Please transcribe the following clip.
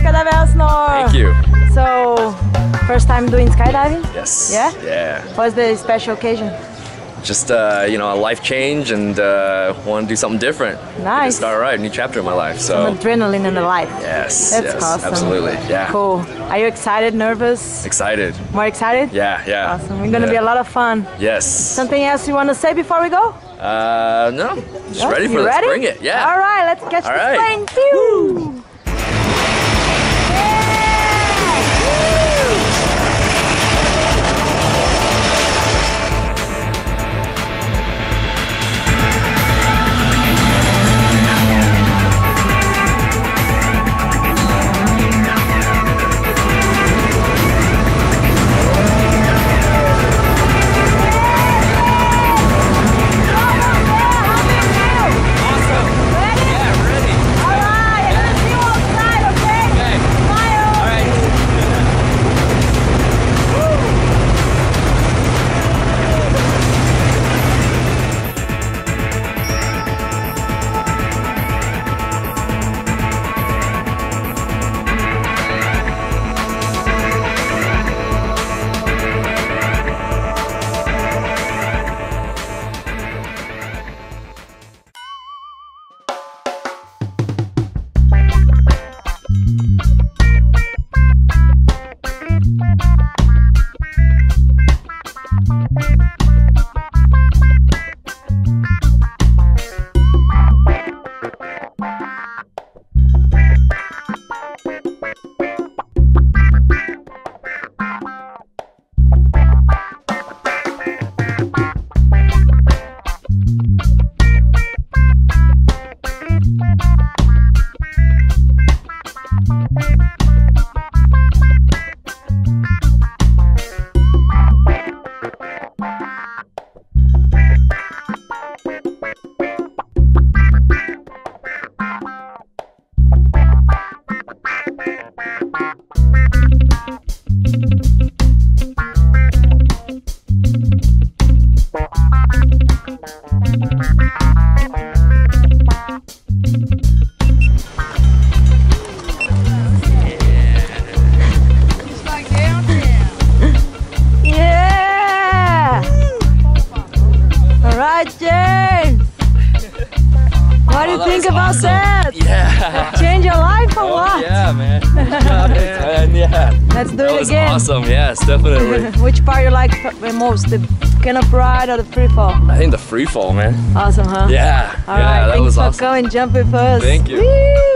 Skydivers, Nor! Thank you! So, first time doing skydiving? Yes. Yeah? Yeah. What's the special occasion? Just, you know, a life change and want to do something different. Nice. Start right, new chapter in my life. So some adrenaline in the life. Yes. That's yes, awesome. Absolutely. Yeah. Cool. Are you excited? Nervous? Excited. More excited? Yeah. Yeah. Awesome. We're gonna be a lot of fun. Yes. Something else you want to say before we go? No. Just yes, ready for this. Bring it. Yeah. All right. Let's catch the plane. Woo. James, what do you think about that? Yeah. Change your life or what? Yeah, man. Yeah. Let's do it again. That was awesome. Yes, definitely. Which part you like the most? The canoe ride or the free fall? I think the free fall, man. Awesome, huh? Yeah. All right. Thanks for coming, jumping first. Thank you. Whee!